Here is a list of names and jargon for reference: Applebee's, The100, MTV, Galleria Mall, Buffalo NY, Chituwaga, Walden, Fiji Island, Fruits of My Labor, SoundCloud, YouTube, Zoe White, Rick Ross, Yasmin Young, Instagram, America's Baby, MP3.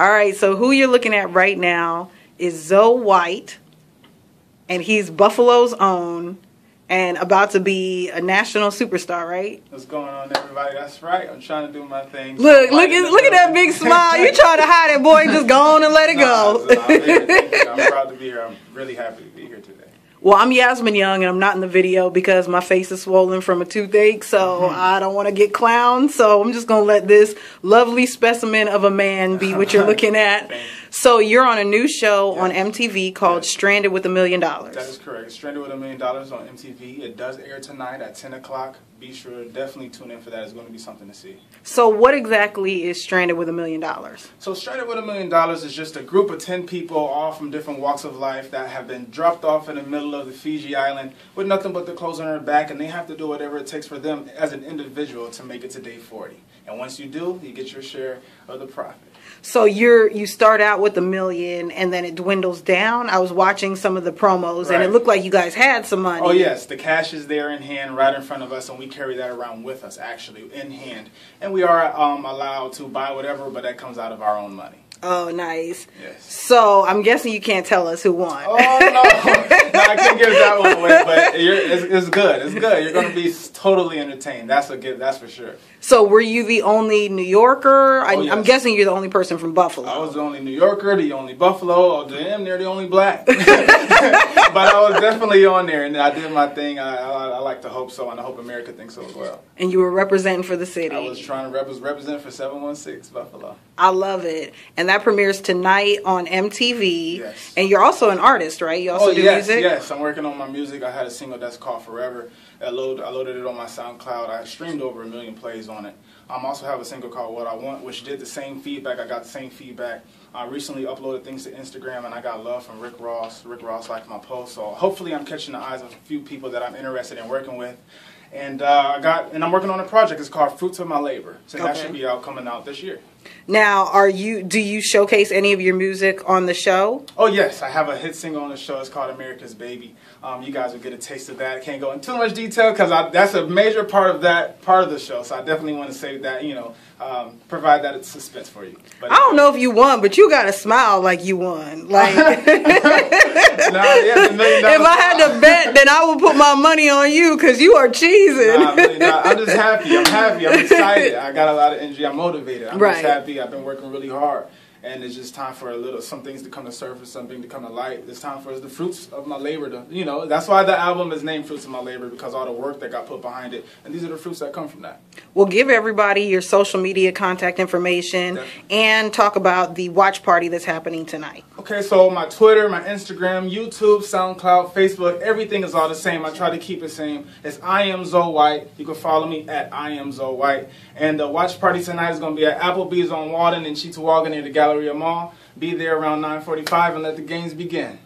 All right, so who you're looking at right now is Zoe White, and he's Buffalo's own and about to be a national superstar, right? What's going on, everybody? That's right. I'm trying to do my thing. Look at that big smile. You trying to hide it, boy. Just go on and let it go. I'm proud to be here. I'm really happy to be here today. Well, I'm Yasmin Young, and I'm not in the video because my face is swollen from a toothache, so I don't want to get clowned. So I'm just going to let this lovely specimen of a man be what you're looking at. So you're on a new show on MTV called Stranded with $1 Million. That is correct. Stranded with $1 Million on MTV. It does air tonight at 10 o'clock. Be sure to definitely tune in for that. It's going to be something to see. So what exactly is Stranded with $1 Million? So Stranded with $1 Million is just a group of 10 people, all from different walks of life, that have been dropped off in the middle of the Fiji Island with nothing but their clothes on their back, and they have to do whatever it takes for them as an individual to make it to day 40. And once you do, you get your share of the profit. So you start out with $1 million, and then it dwindles down. I was watching some of the promos, and it looked like you guys had some money. Oh yes, the cash is there in hand, right in front of us, and we carry that around with us, actually in hand. And we are allowed to buy whatever, but that comes out of our own money. Oh, nice. Yes. So I'm guessing you can't tell us who won. Oh, no. I can't give that one away, but it's good. It's good. You're going to be totally entertained. That's a good, that's for sure. So were you the only New Yorker? Yes. I'm guessing you're the only person from Buffalo. I was the only New Yorker, the only Buffalo. Oh, damn, they're the only black. But I was definitely on there, and I did my thing. I like to hope so, and I hope America thinks so as well. And you were representing for the city. I was trying to represent for 716 Buffalo. I love it. And that premieres tonight on MTV. Yes. And you're also an artist, right? You also do music? Yes, I'm working on my music. I had a single that's called Forever. I loaded it on my SoundCloud. I streamed over 1 million plays on it. I also have a single called What I Want, which did the same feedback. I got the same feedback. I recently uploaded things to Instagram, and I got love from Rick Ross. Rick Ross liked my post. So hopefully I'm catching the eyes of a few people that I'm interested in working with. And I'm working on a project. It's called Fruits of My Labor. So that should be out coming this year. Now, do you showcase any of your music on the show? Oh yes, I have a hit single on the show. It's called America's Baby. You guys will get a taste of that. I can't go into too much detail because that's a major part of the show. So I definitely want to save that, provide that suspense for you. But I don't know if you won, but you got to smile like you won. Like if I had to bet, then I would put my money on you because you are cheesing. I'm just happy. I'm happy. I'm excited. I got a lot of energy. I'm motivated. I'm just happy. I've been working really hard, and it's just time for some things to come to surface, something to come to light. It's time for the fruits of my labor to, that's why the album is named Fruits of My Labor, because all the work that got put behind it, and these are the fruits that come from that. Well, give everybody your social media contact information and talk about the watch party that's happening tonight. Okay, so my Twitter, my Instagram, YouTube, SoundCloud, Facebook, everything is all the same. I try to keep it same. It's I Am Zoe White. You can follow me at I Am Zoe White. And the watch party tonight is going to be at Applebee's on Walden and Chituwaga near the Galleria Mall. Be there around 9:45 and let the games begin.